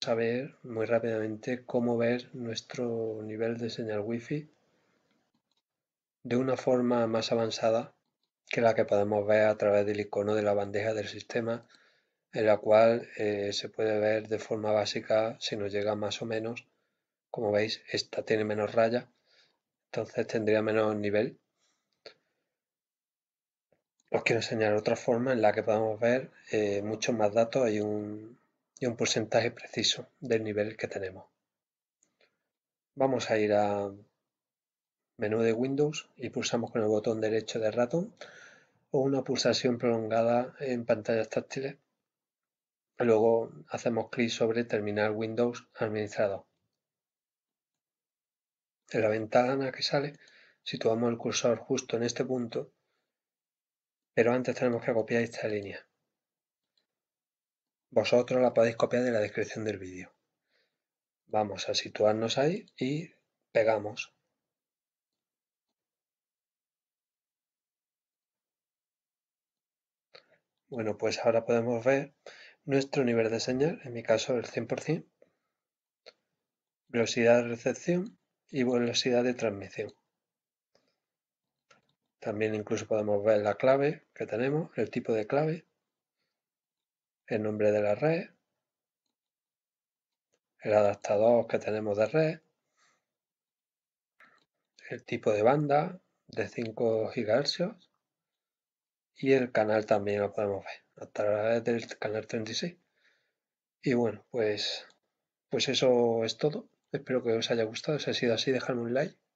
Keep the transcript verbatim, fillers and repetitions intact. Saber muy rápidamente cómo ver nuestro nivel de señal wifi de una forma más avanzada que la que podemos ver a través del icono de la bandeja del sistema, en la cual eh, se puede ver de forma básica si nos llega más o menos. Como veis, esta tiene menos raya, entonces tendría menos nivel. Os quiero enseñar otra forma en la que podemos ver eh, muchos más datos y un y un porcentaje preciso del nivel que tenemos. Vamos a ir a menú de Windows y pulsamos con el botón derecho del ratón o una pulsación prolongada en pantallas táctiles. Luego hacemos clic sobre Terminal Windows Administrador. En la ventana que sale situamos el cursor justo en este punto, pero antes tenemos que copiar esta línea. Vosotros la podéis copiar de la descripción del vídeo. Vamos a situarnos ahí y pegamos. Bueno, pues ahora podemos ver nuestro nivel de señal, en mi caso el cien por ciento, velocidad de recepción y velocidad de transmisión. También incluso podemos ver la clave que tenemos, el tipo de clave, el nombre de la red, el adaptador que tenemos de red, el tipo de banda de cinco gigahercios y el canal también lo podemos ver a través del canal treinta y seis. Y bueno, pues, pues eso es todo. Espero que os haya gustado. Si ha sido así, dejadme un like.